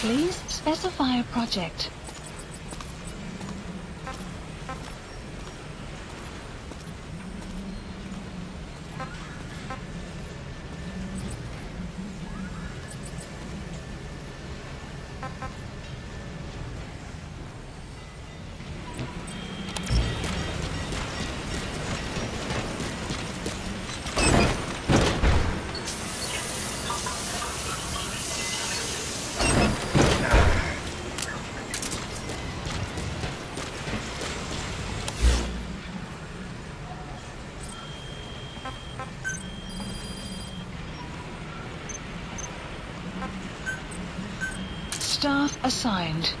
Please specify a project. Staff assigned.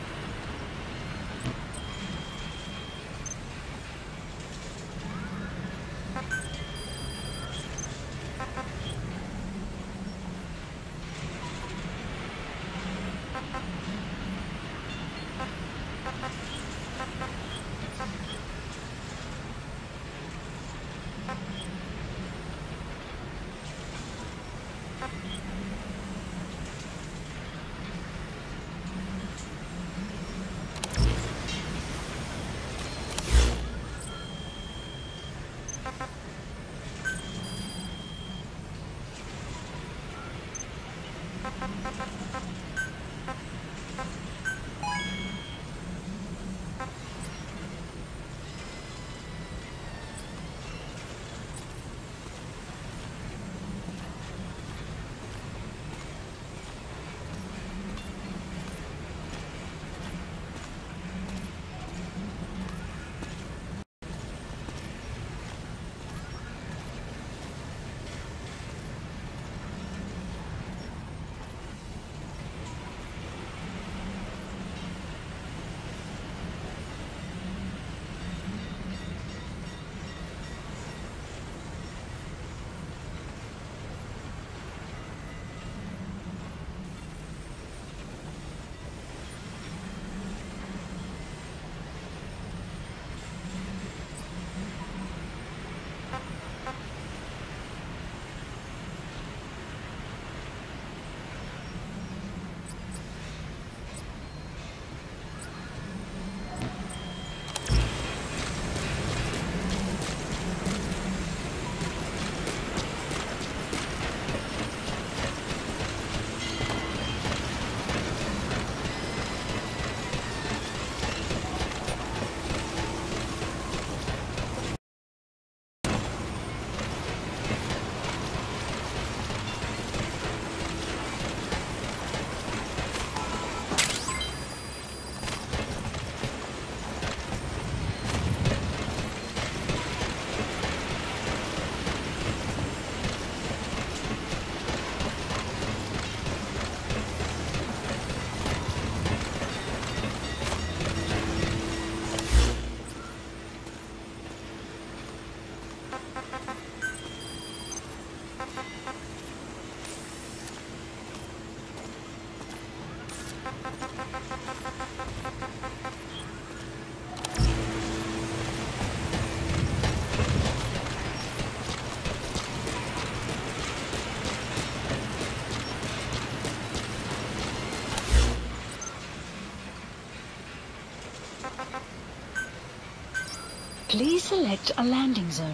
Please select a landing zone.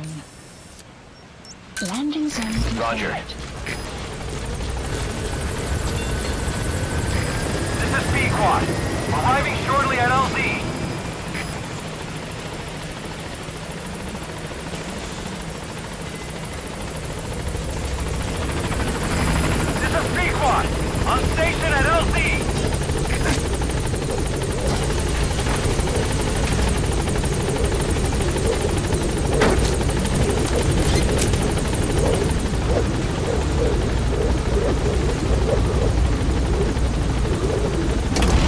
Landing zone confirmed. Roger. This is Pequod. Arriving shortly at LZ. This is Pequod. On station at LZ.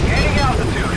Gaining altitude.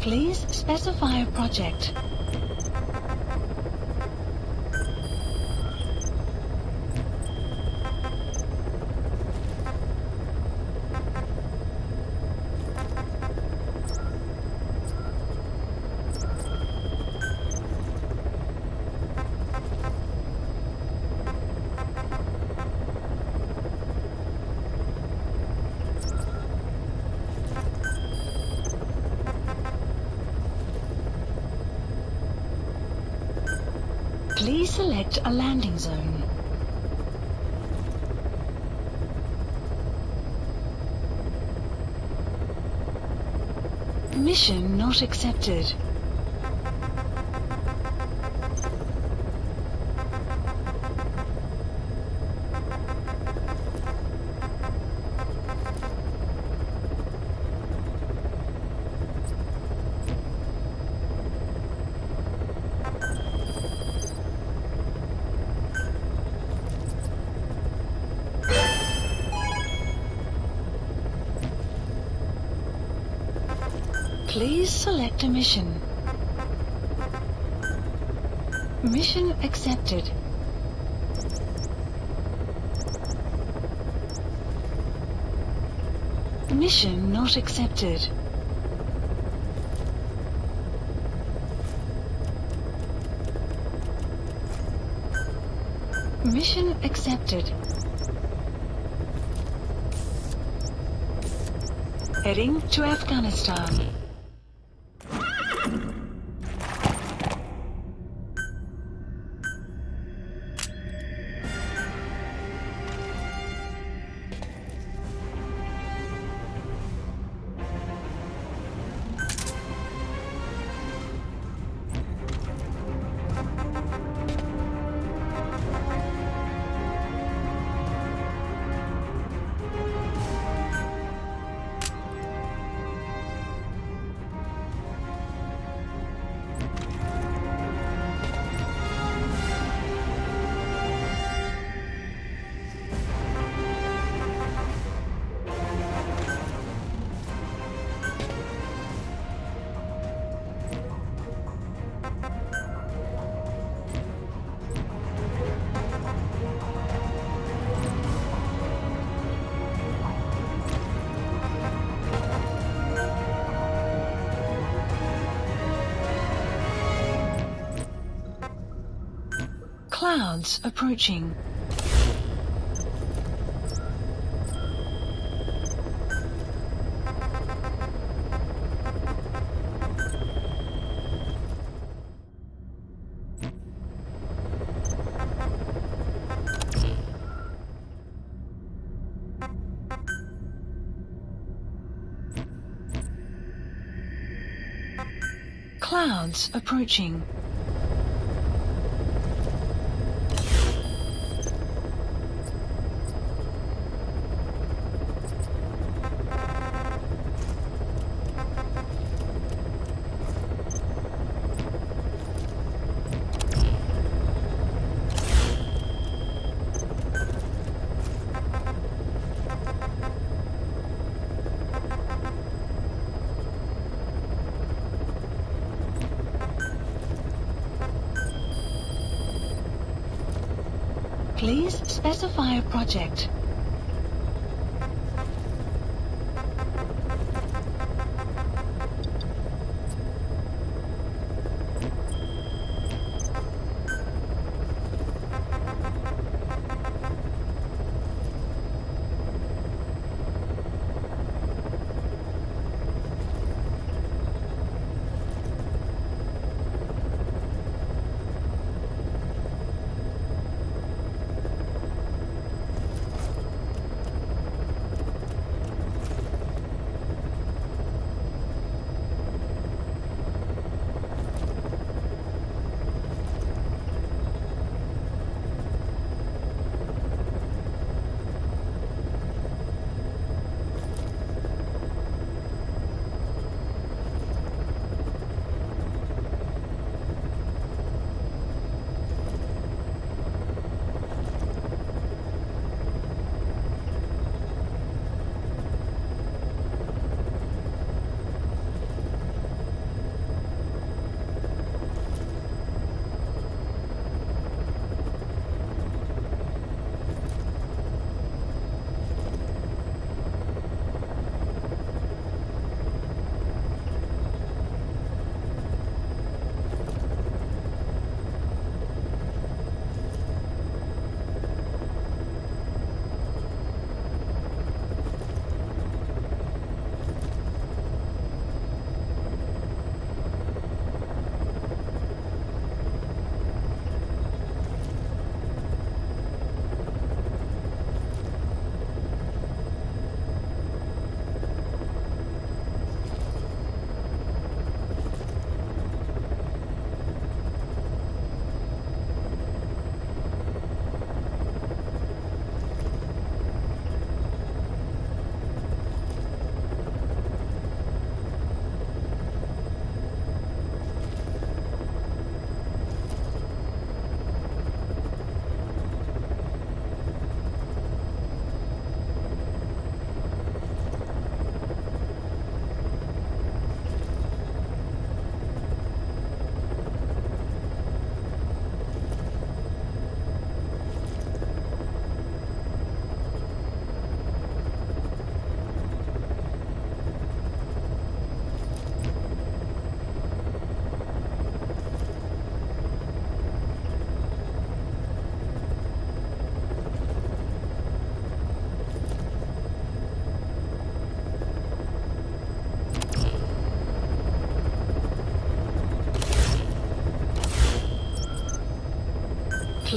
Please specify a project. Please select a landing zone. Mission not accepted. Please select a mission. Mission accepted. Mission not accepted. Mission accepted. Heading to Afghanistan. Clouds approaching. Clouds approaching. Please specify a project.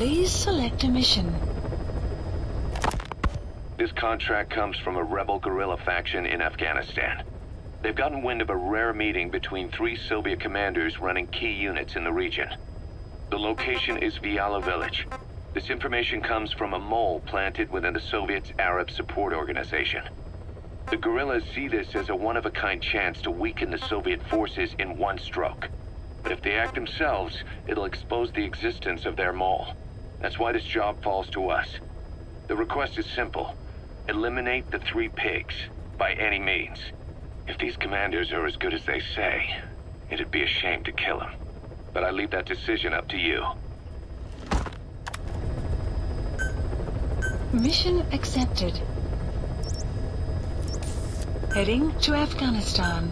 Please select a mission. This contract comes from a rebel guerrilla faction in Afghanistan. They've gotten wind of a rare meeting between three Soviet commanders running key units in the region. The location is Viala Village. This information comes from a mole planted within the Soviets' Arab Support Organization. The guerrillas see this as a one-of-a-kind chance to weaken the Soviet forces in one stroke. But if they act themselves, it'll expose the existence of their mole. That's why this job falls to us. The request is simple. Eliminate the three pigs, by any means. If these commanders are as good as they say, it'd be a shame to kill them. But I leave that decision up to you. Mission accepted. Heading to Afghanistan.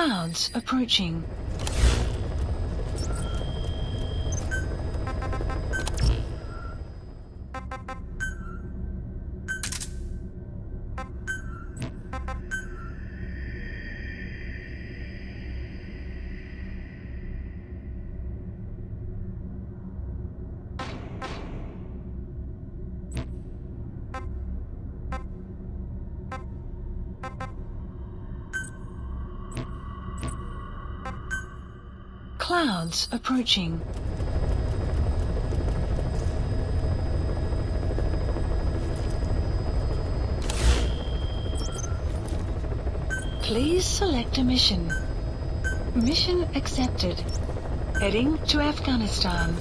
Clouds approaching. Clouds approaching. Please select a mission. Mission accepted. Heading to Afghanistan.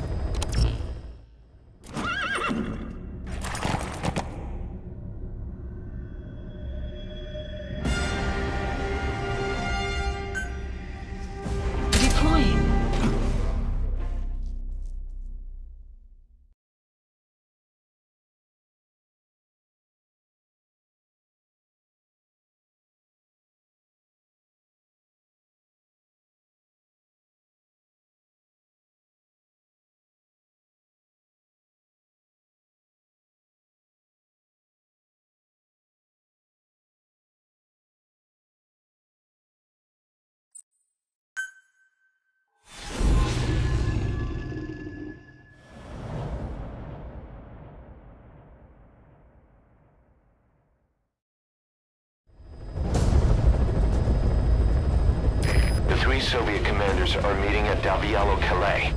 Soviet commanders are meeting at Davialo-Calais.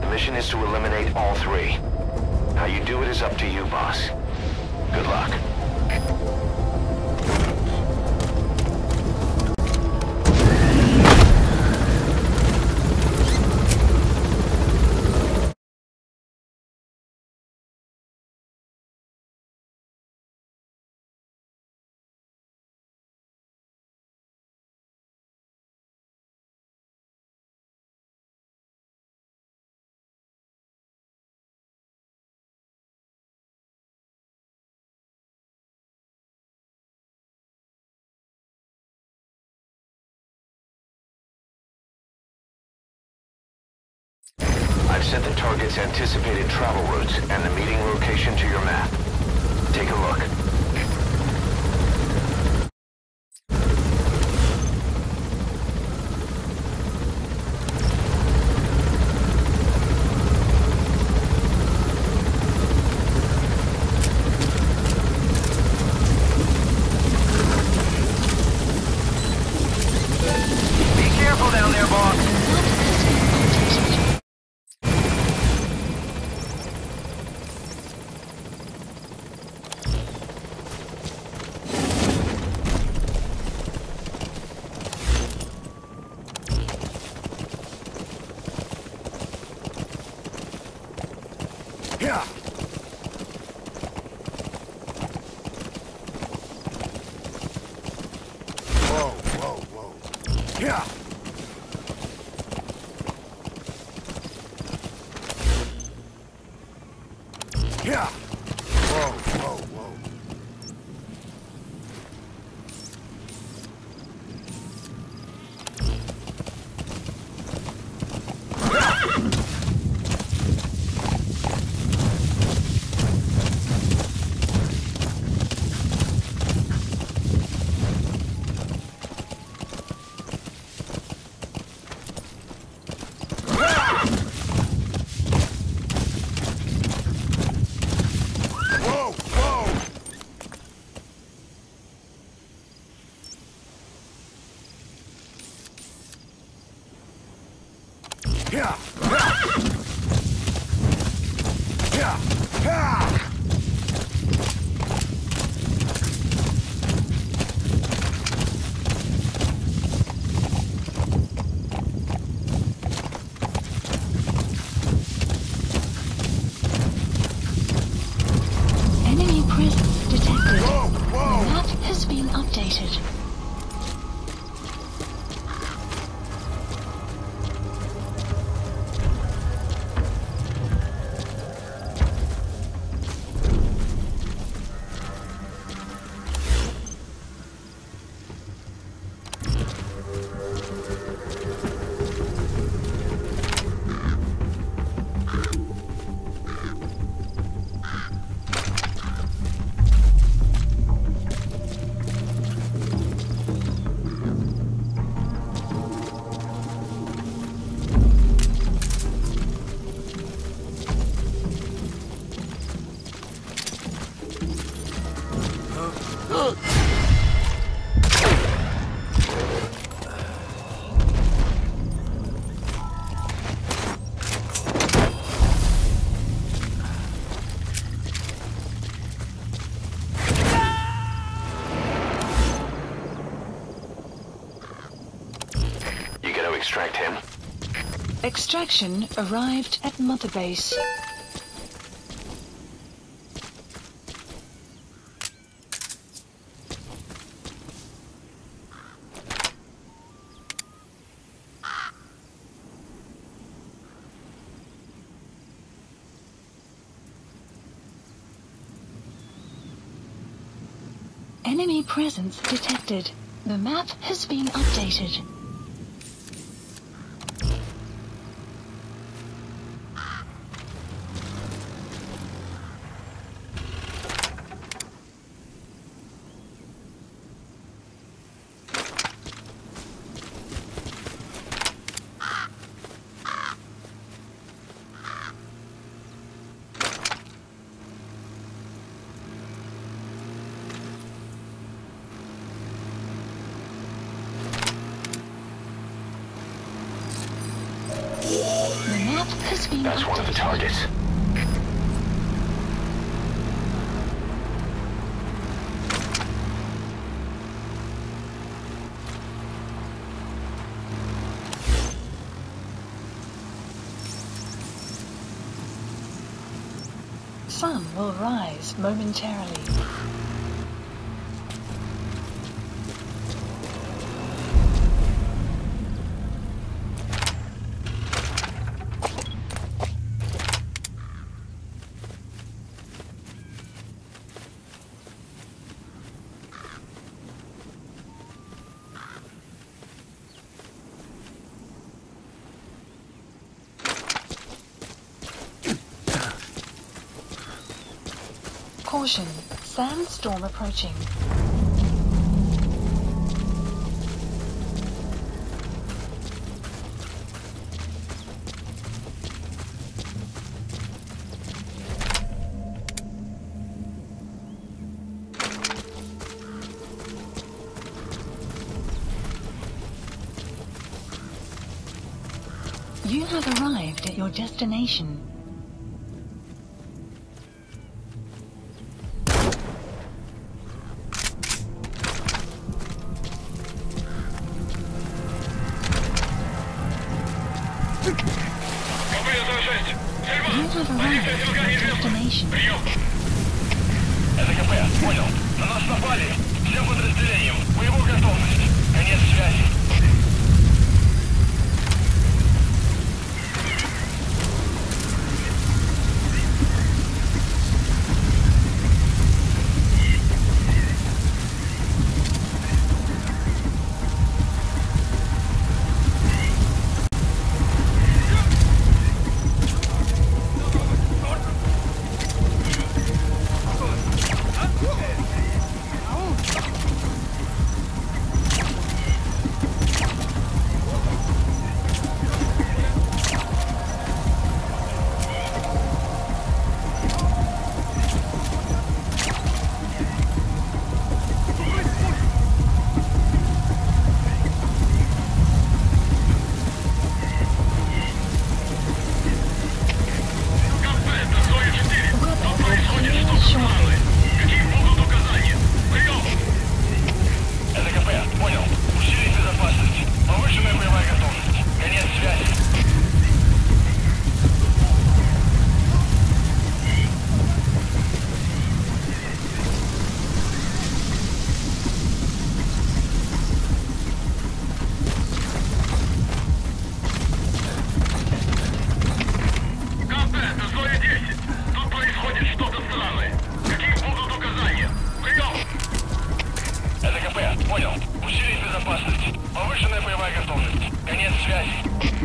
The mission is to eliminate all three. How you do it is up to you, boss. Good luck. I've sent the target's anticipated travel routes and the meeting location to your map. Take a look. Extract him. Extraction arrived at Mother Base. Enemy presence detected. The map has been updated. That's one of the targets. Sun will rise momentarily. Caution, sandstorm approaching. You have arrived at your destination. На нас напали. Всем подразделениям. Боевую готовность. Конец связи. безопасность. Повышенная боевая готовность. Конец связи.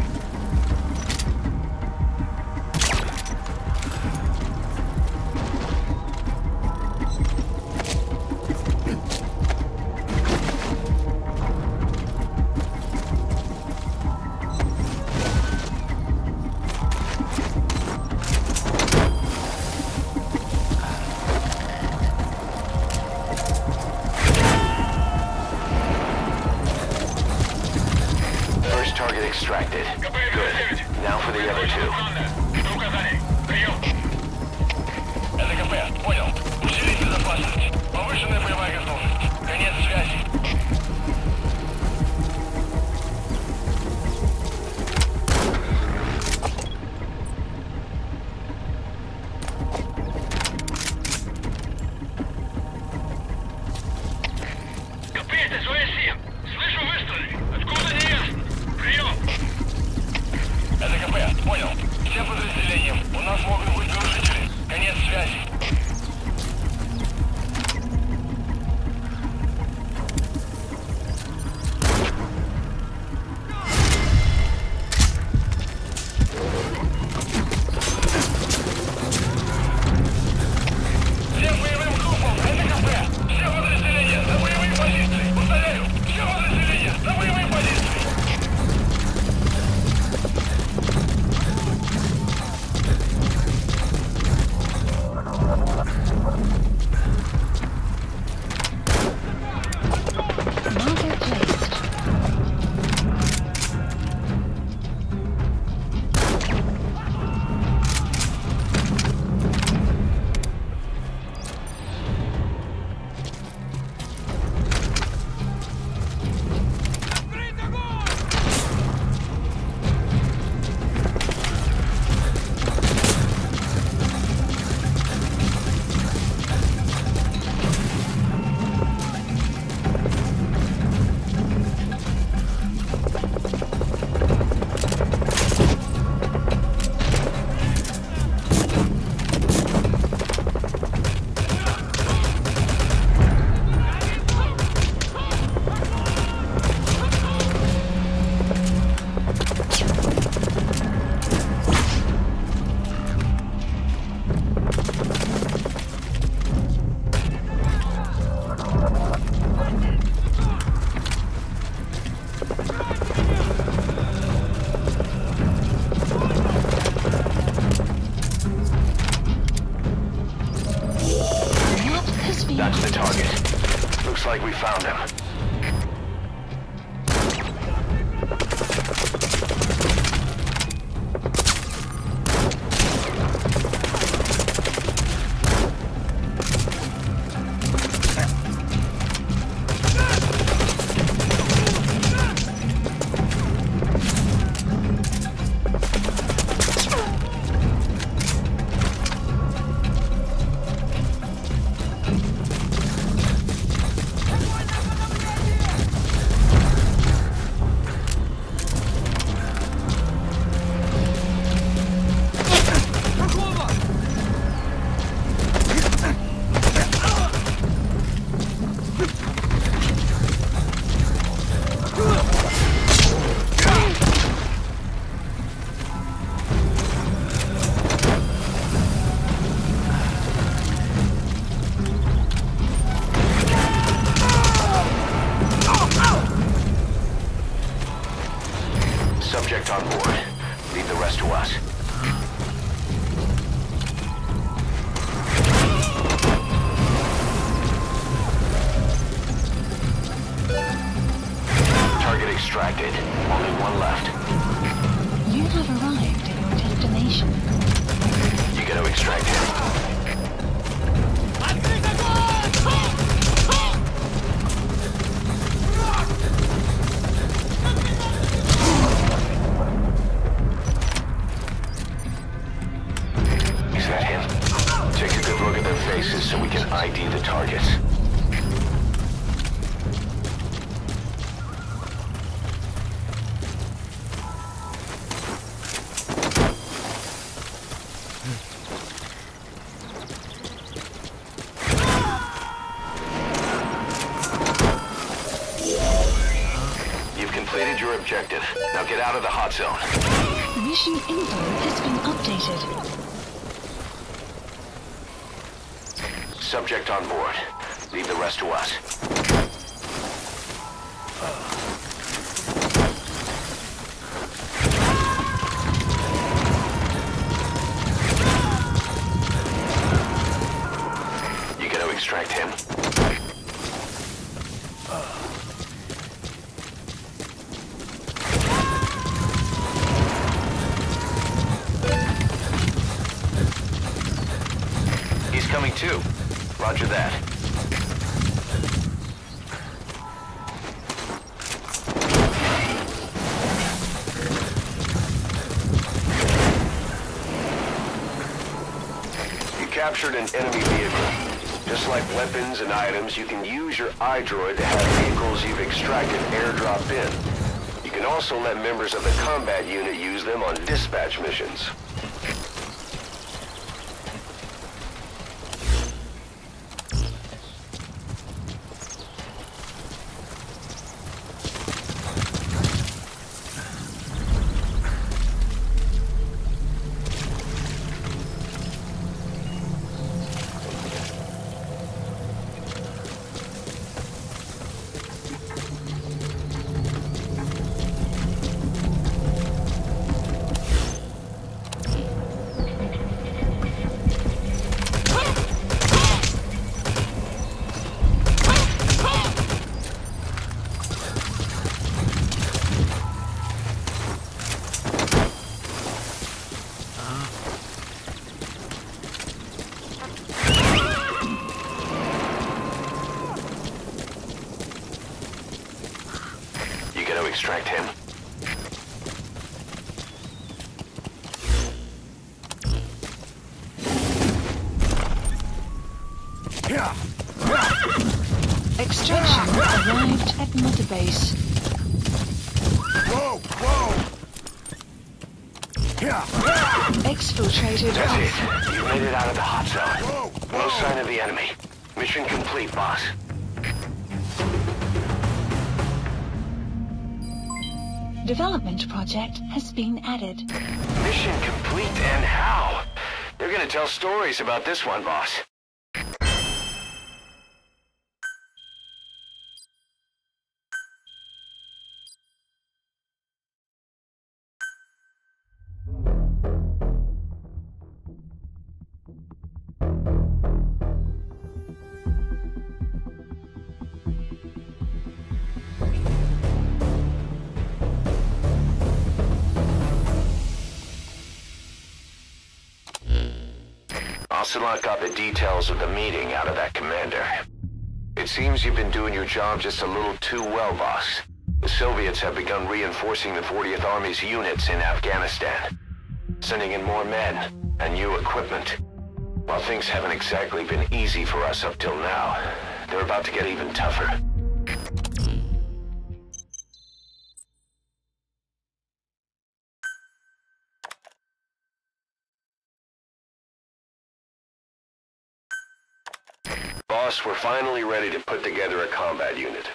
objective. Now get out of the hot zone. Mission info has been updated. Subject on board. Leave the rest to us. You gotta extract him. He's coming too. Roger that. Captured an enemy vehicle. Just like weapons and items, you can use your iDroid to have vehicles you've extracted airdropped in. You can also let members of the combat unit use them on dispatch missions. Extract him. Extraction arrived at Mother Base. Whoa, whoa! Exfiltrated. That's it. You made it out of the hot zone. Whoa, whoa. No sign of the enemy. Mission complete, boss. Development project has been added. Mission complete, and how? They're gonna tell stories about this one, boss. Ocelot got the details of the meeting out of that commander. It seems you've been doing your job just a little too well, boss. The Soviets have begun reinforcing the 40th Army's units in Afghanistan, sending in more men and new equipment. While things haven't exactly been easy for us up till now, they're about to get even tougher. Boss, we're finally ready to put together a combat unit.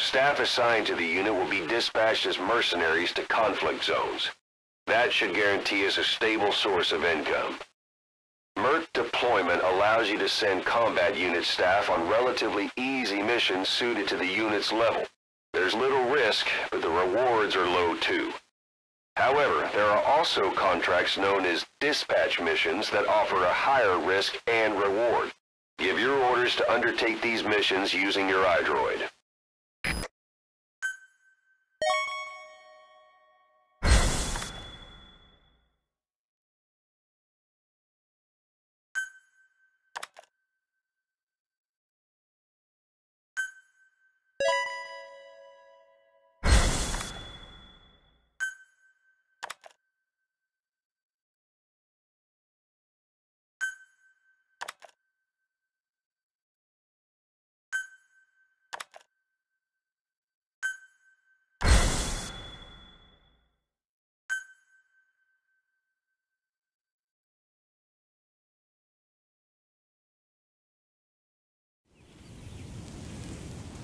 Staff assigned to the unit will be dispatched as mercenaries to conflict zones. That should guarantee us a stable source of income. MERC deployment allows you to send combat unit staff on relatively easy missions suited to the unit's level. There's little risk, but the rewards are low too. However, there are also contracts known as dispatch missions that offer a higher risk and reward. Give your orders to undertake these missions using your iDroid.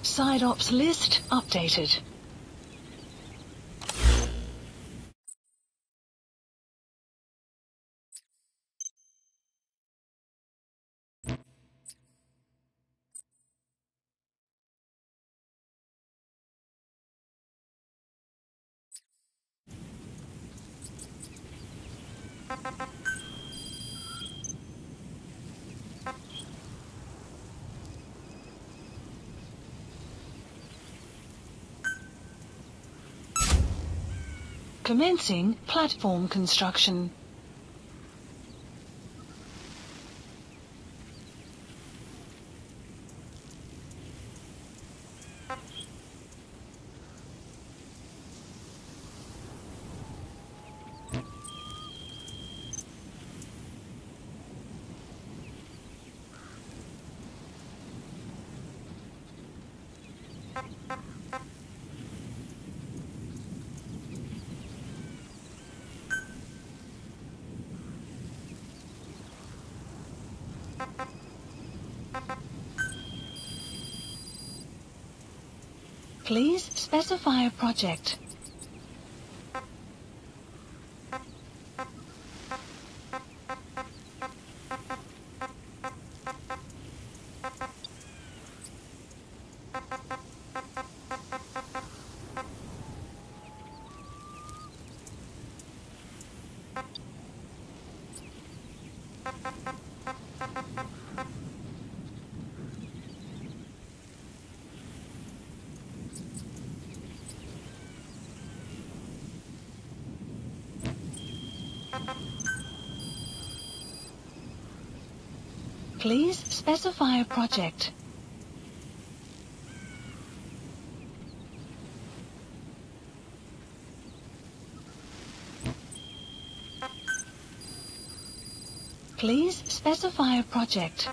Side ops list updated. Commencing platform construction. Please specify a project. Please specify a project. Please specify a project.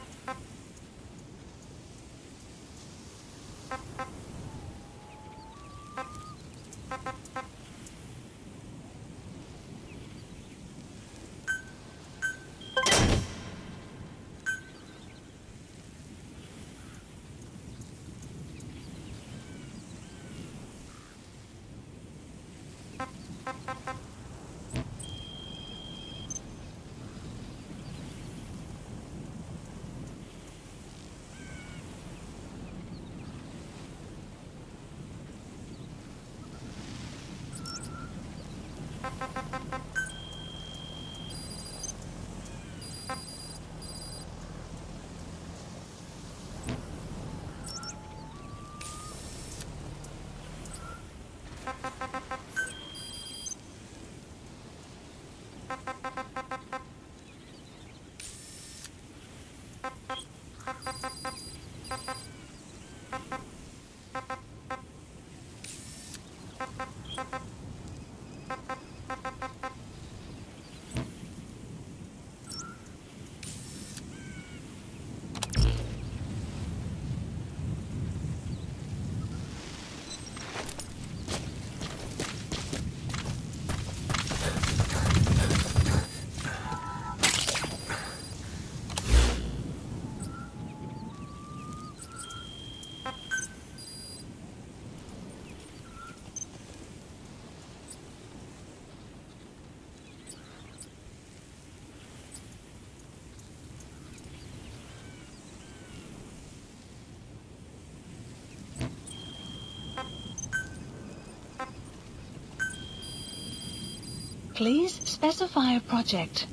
Please specify a project.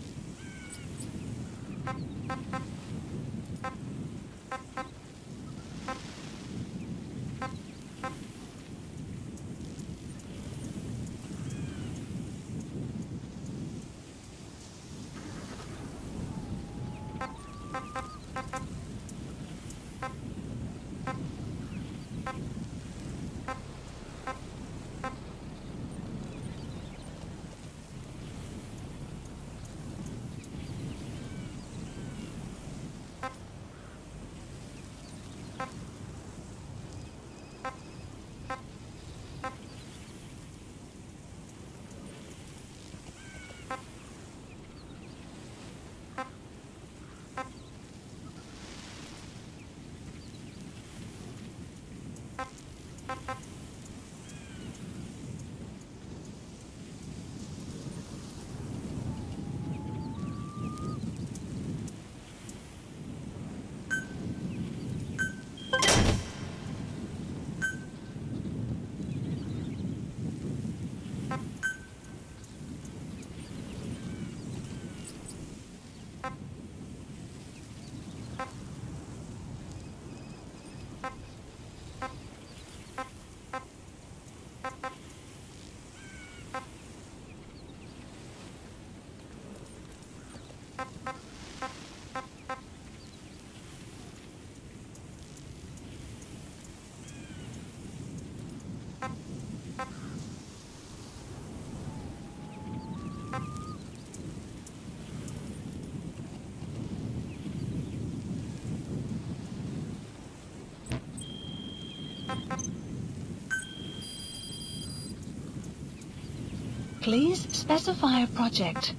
Please specify a project.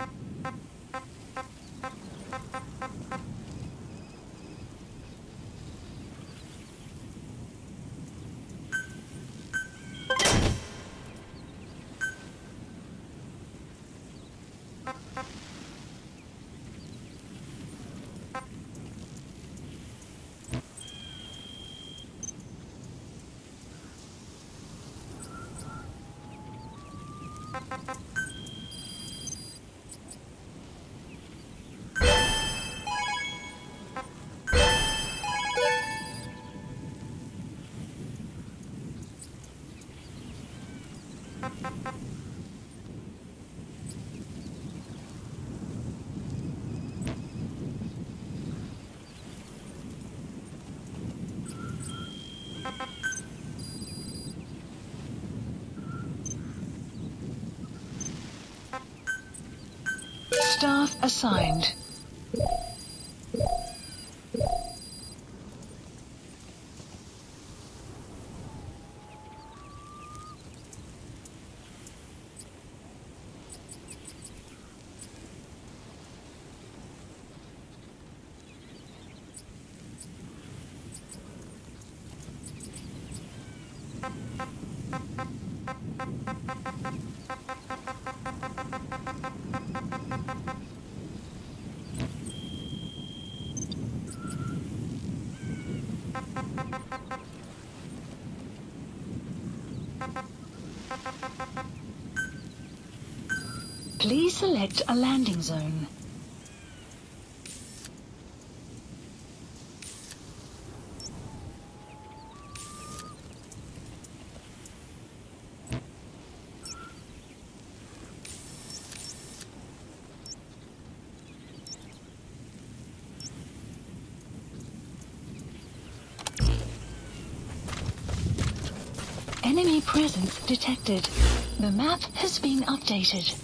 Staff assigned. Please select a landing zone. Enemy presence detected. The map has been updated.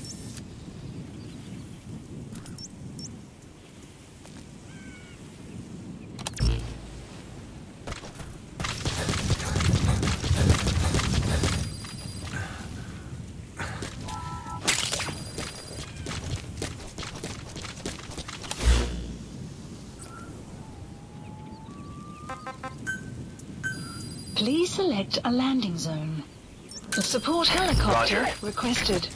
Please select a landing zone. The support helicopter requested.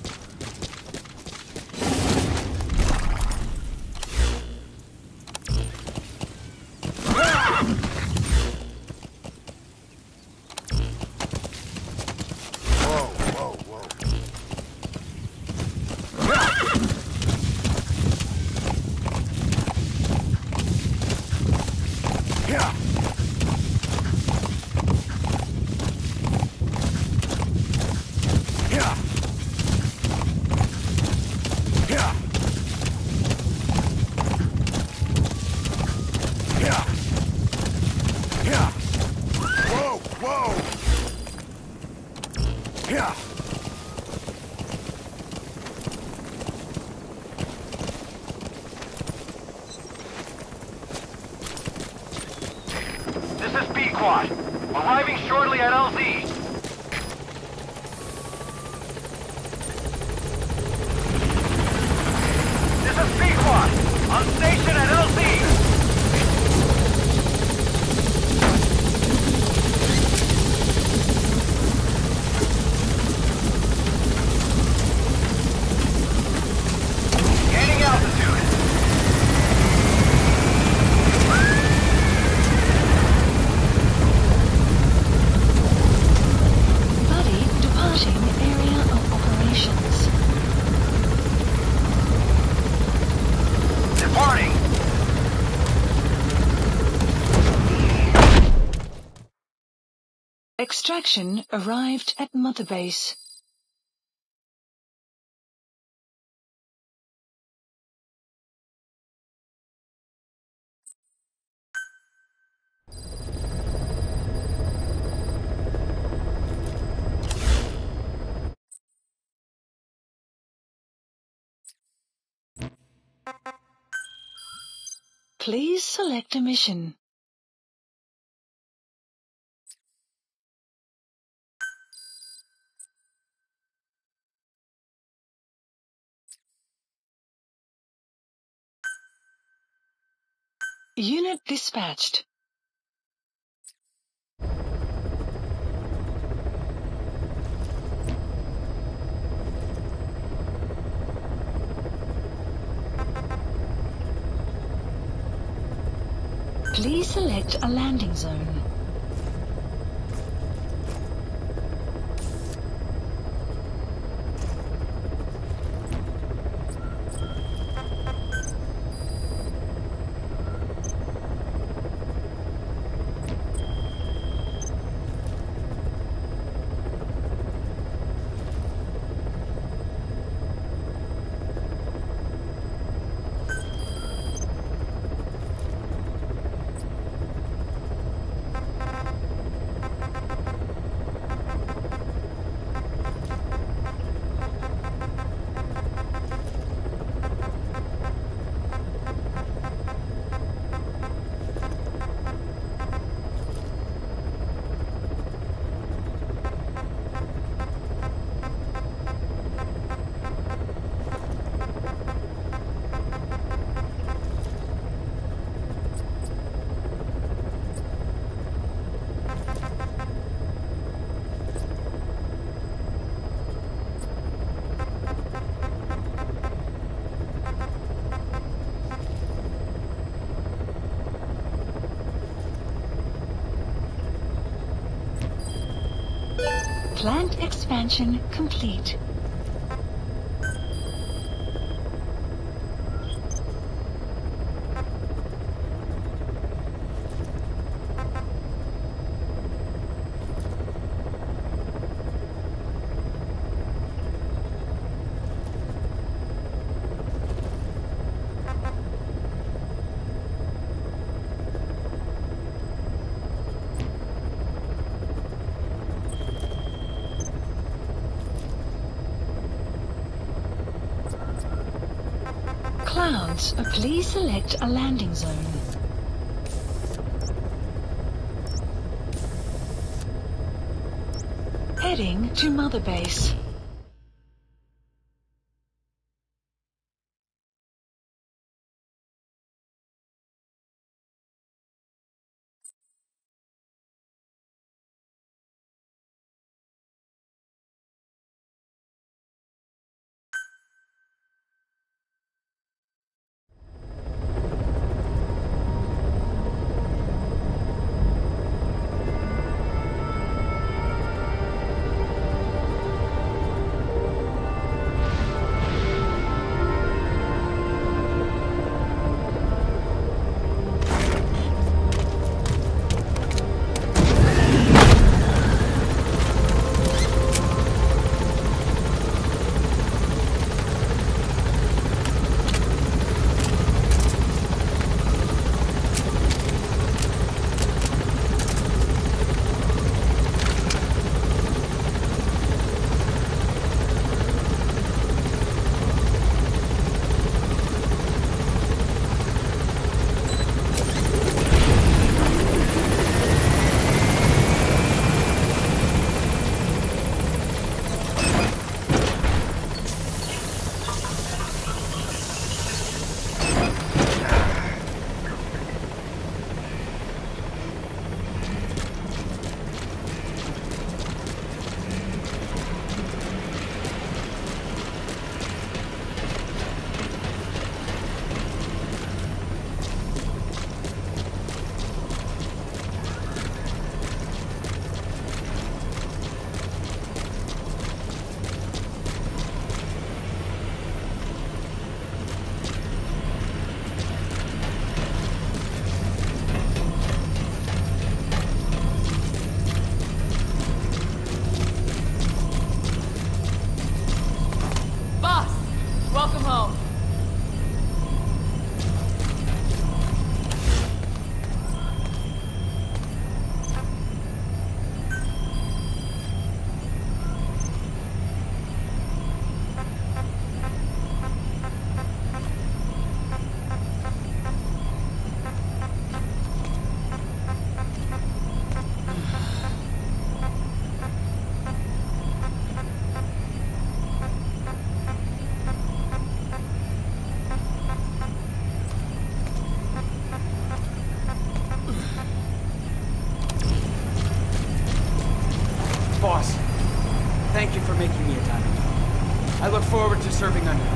Extraction arrived at Mother Base. Please select a mission. Unit dispatched. Please select a landing zone. Plant expansion complete. Please select a landing zone. Heading to Mother Base. boss. Thank you for making me a diamond. I look forward to serving under you.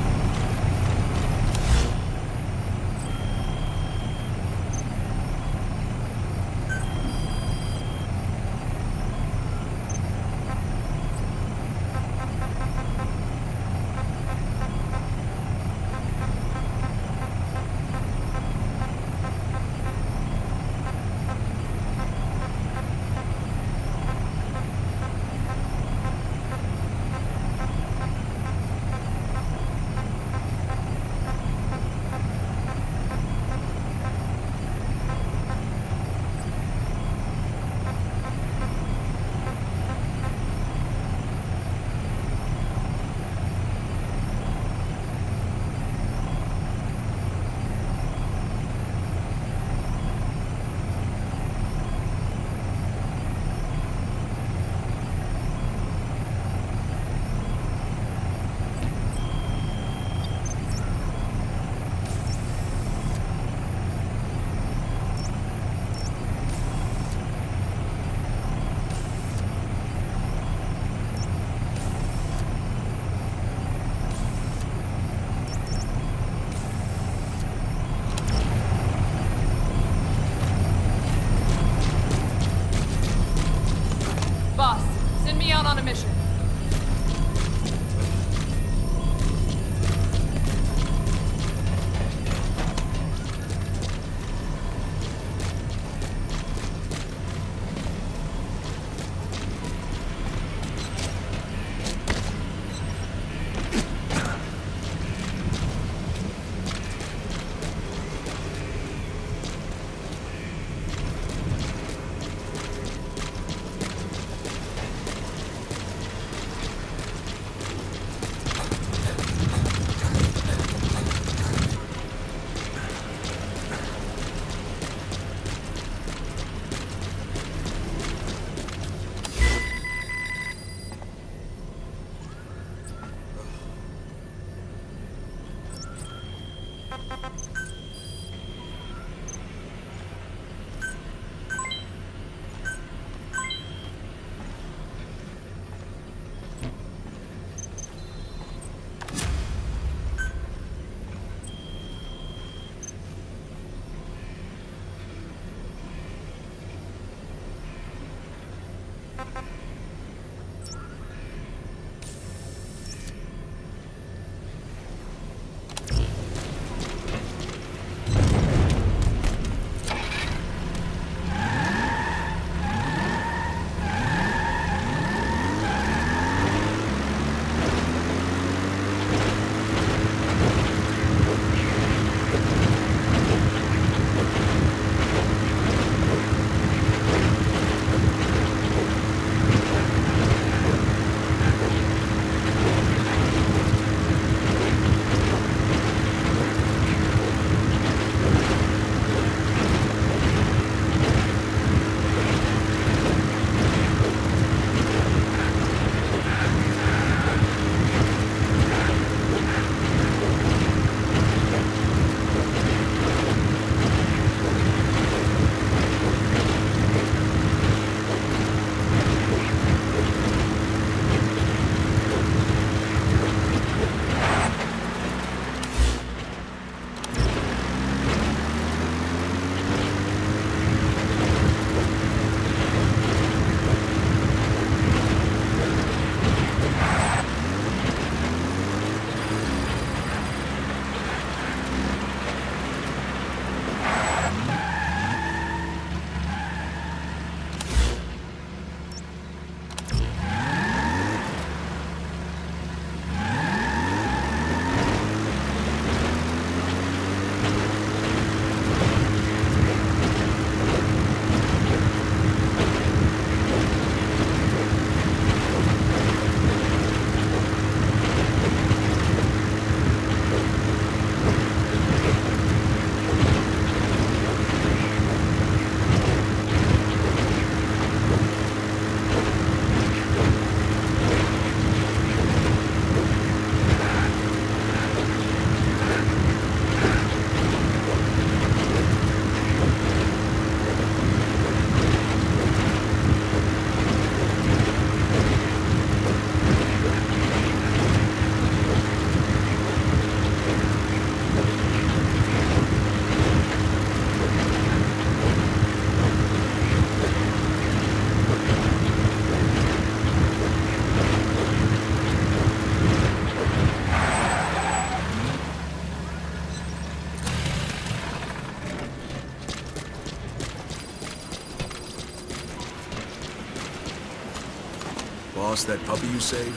Boss, that puppy you saved,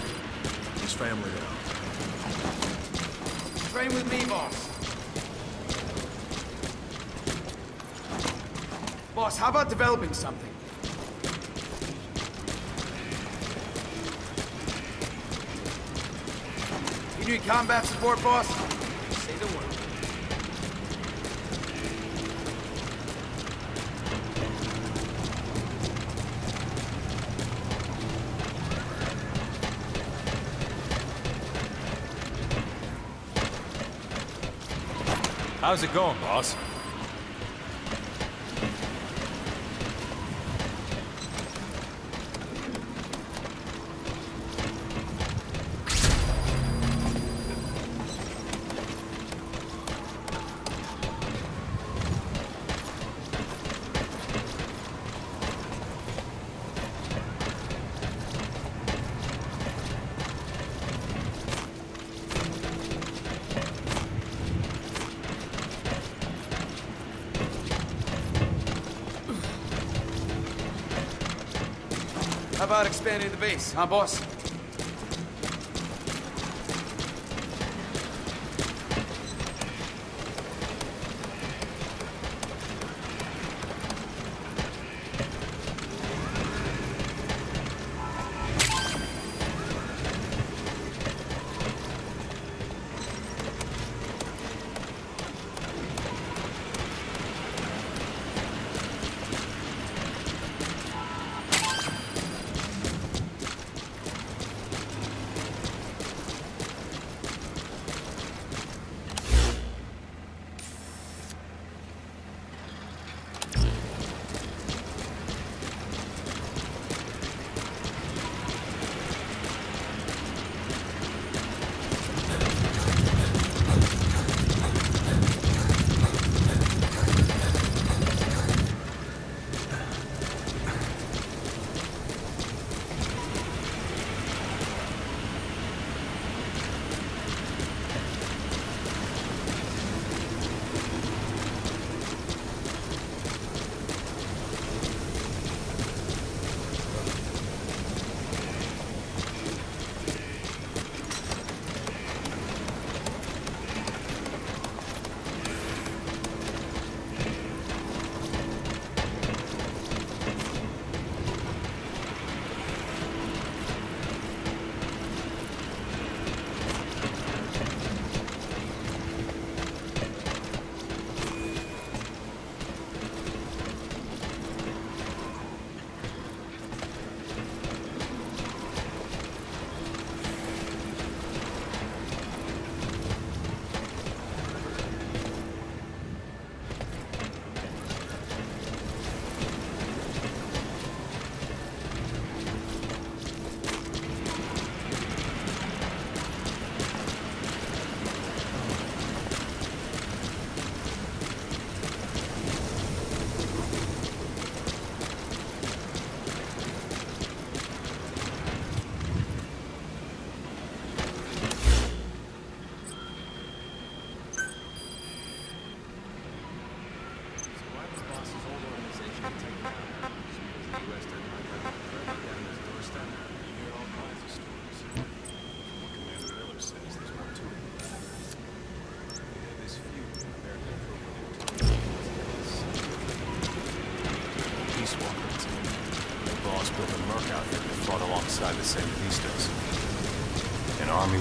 his family now. Train with me, boss. Boss, how about developing something? You need combat support, boss? Say the word. How's it going, boss? How about expanding the base, huh, boss?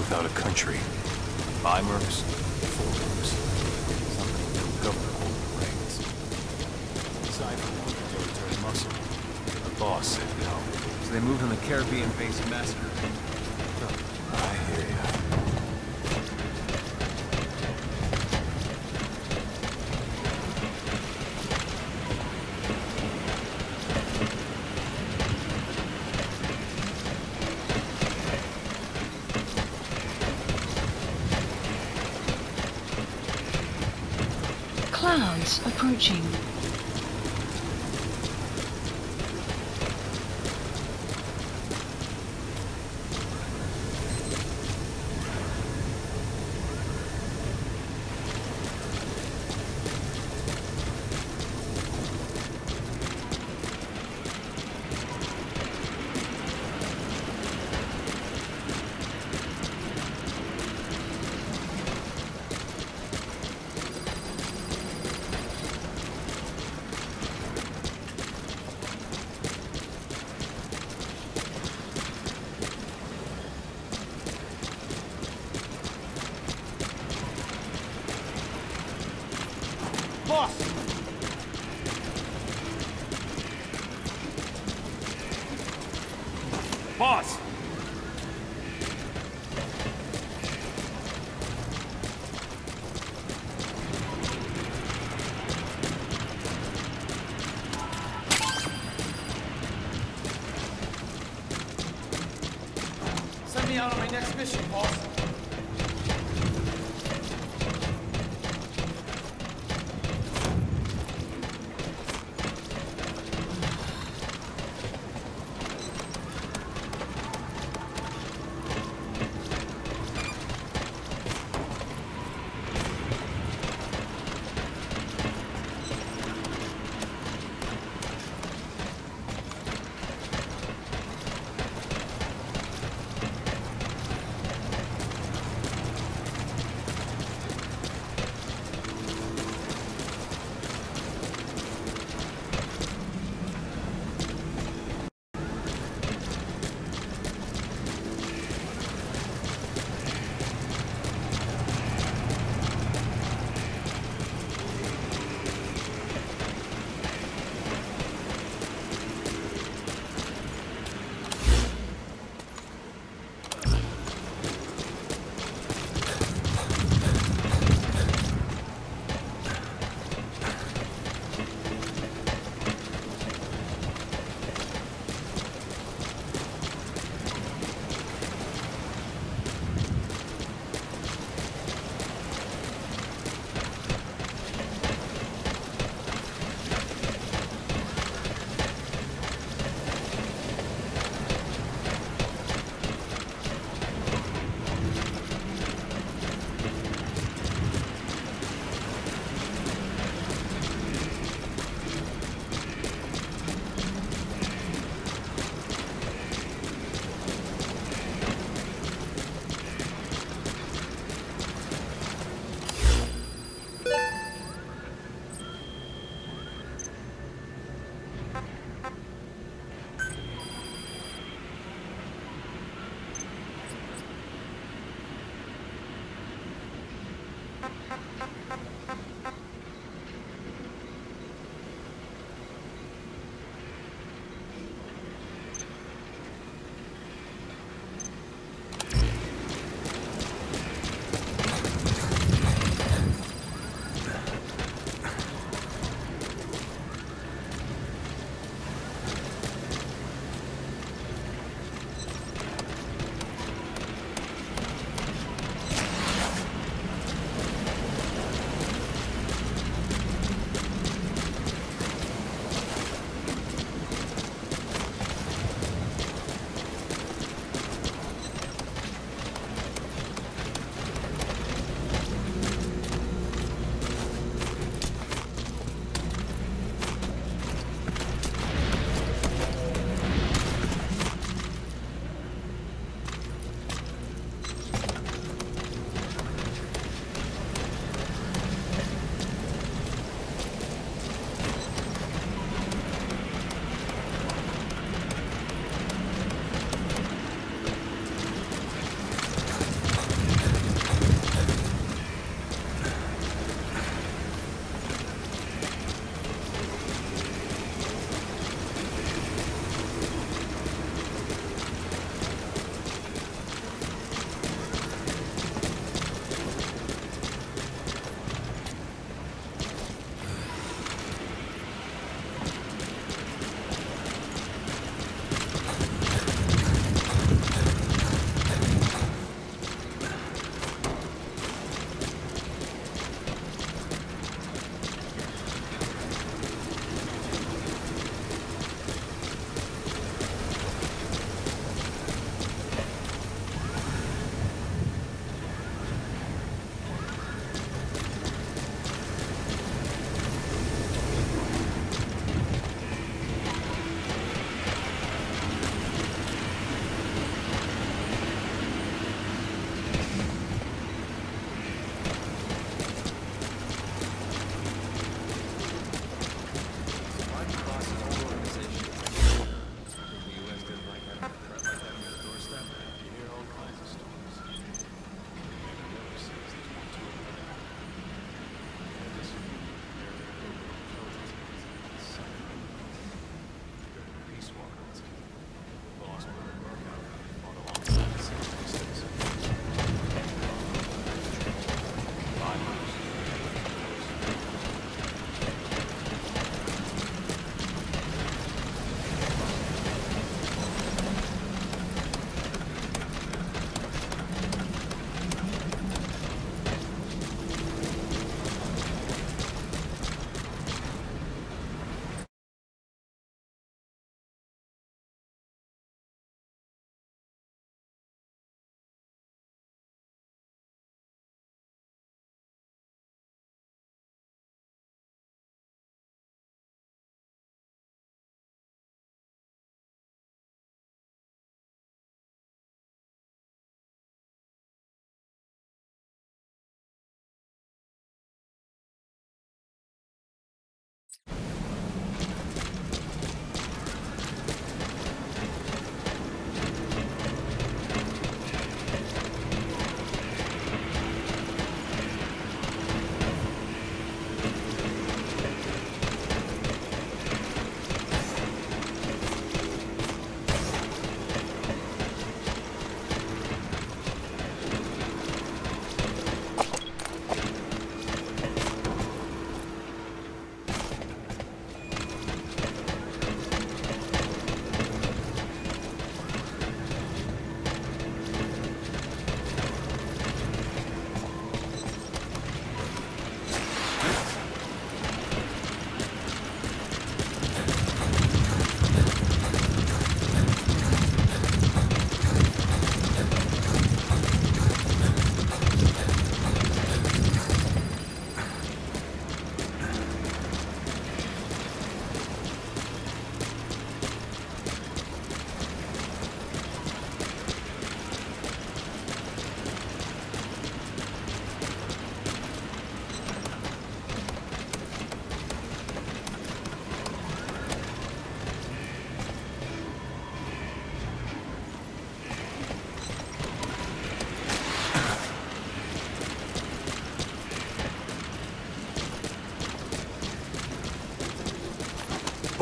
Without a country. By mercs, for mercs. Something no government holding reins. Aside from one military muscle, the boss said no. So they moved on the Caribbean base massacre. I hear ya. Clouds approaching. Boss! Send me out on my next mission, boss.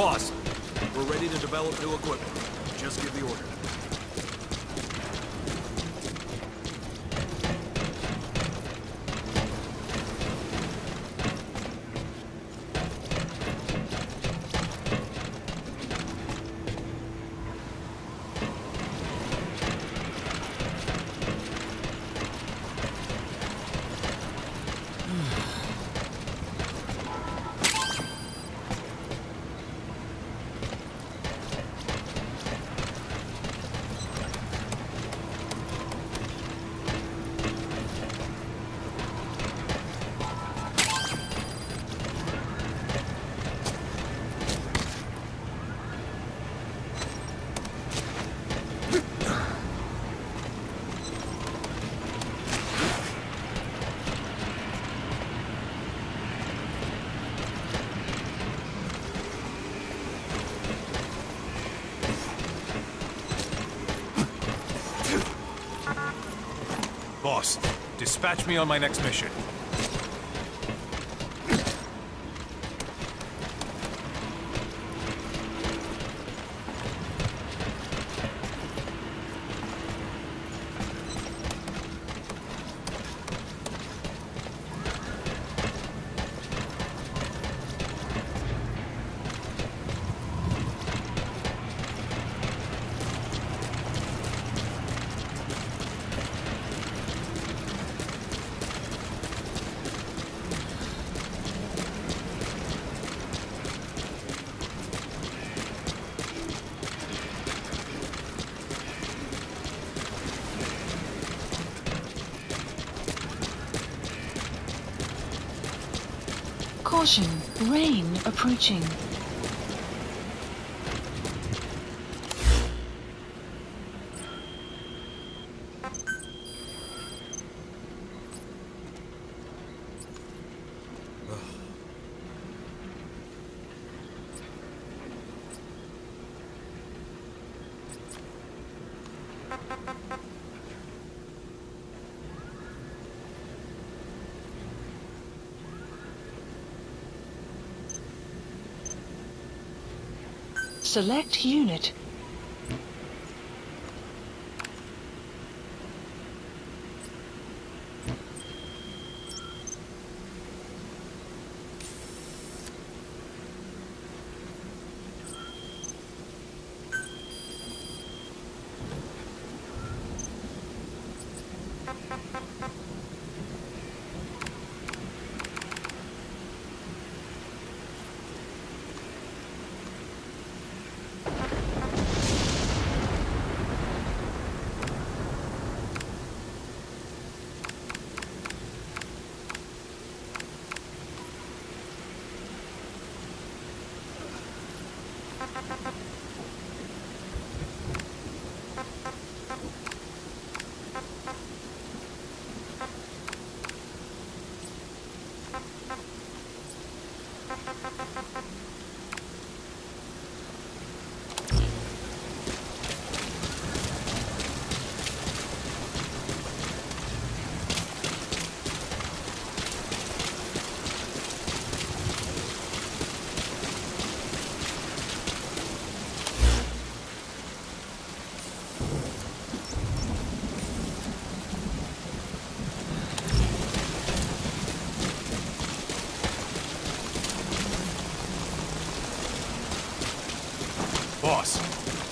Boss, we're ready to develop new equipment. Just give the order. Boss, dispatch me on my next mission. Caution, rain approaching. Select unit.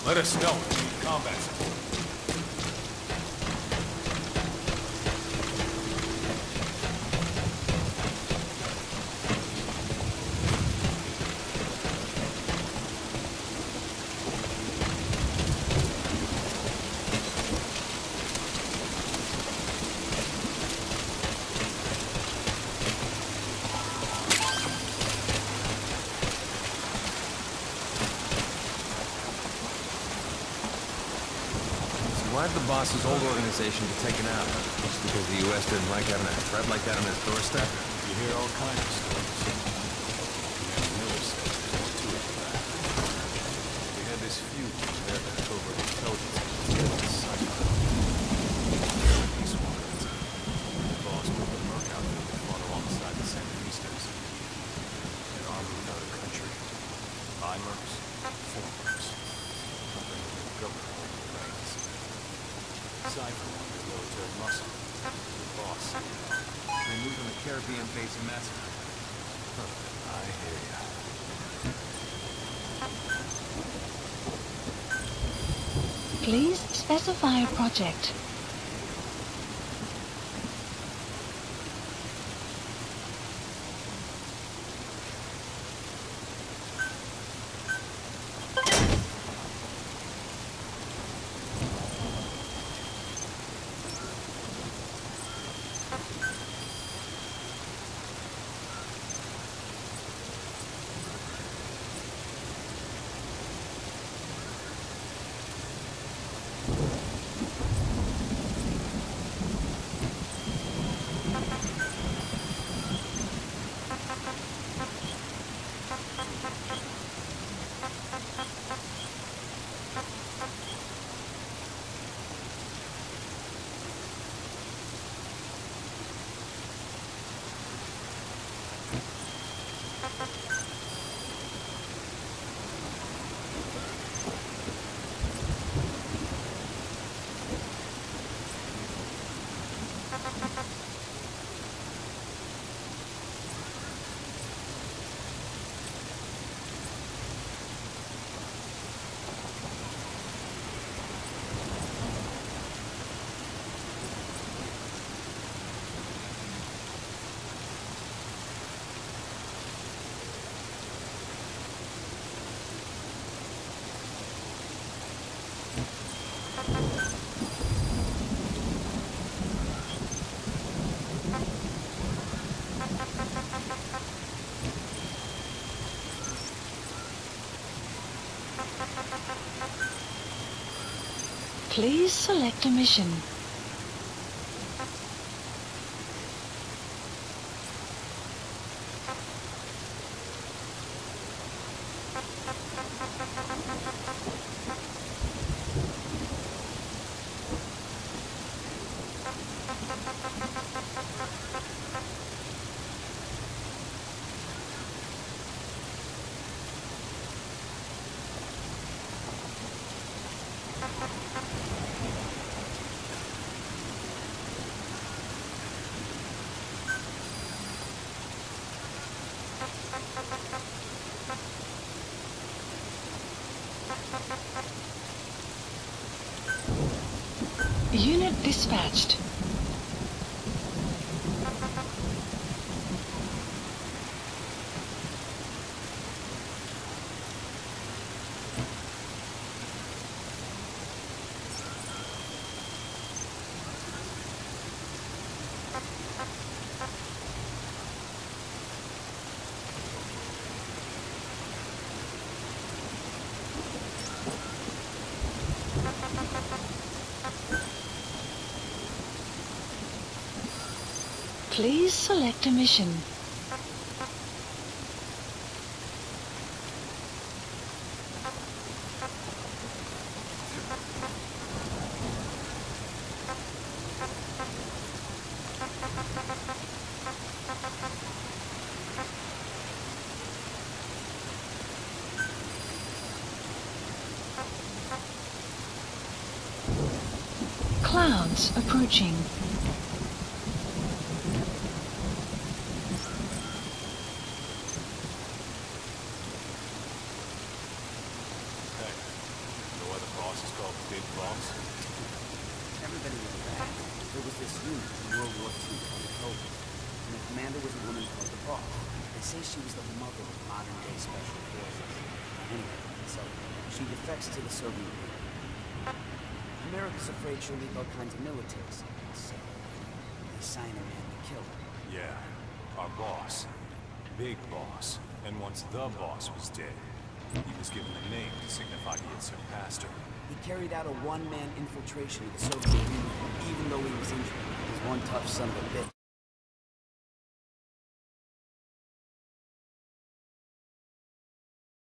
Let us know if you need combat support. Why'd the boss's old organization get taken out? Just because the U.S. didn't like having a threat like that on his doorstep? You hear all kinds of stories. And Miller says there's more to it than that. We had this feud with their covert intelligence. The boss put the Merc out there and fought alongside the Sandinistas. An army without a country. I Merc forms covering the government ranks. Cypher on the road to Muscle, the boss. Removing the Caribbean base massacre. Huh, I hear ya. Please specify a project. Please select a mission. Unit dispatched. Please select a mission. Clouds approaching. America's afraid she'll leave all kinds of militaries, so they sign a man to kill her. Yeah, our boss. Big boss. And once the boss was dead, he was given a name to signify he had surpassed her. He carried out a one-man infiltration of the Soviet Union, even though he was injured. He's one tough son of a bitch.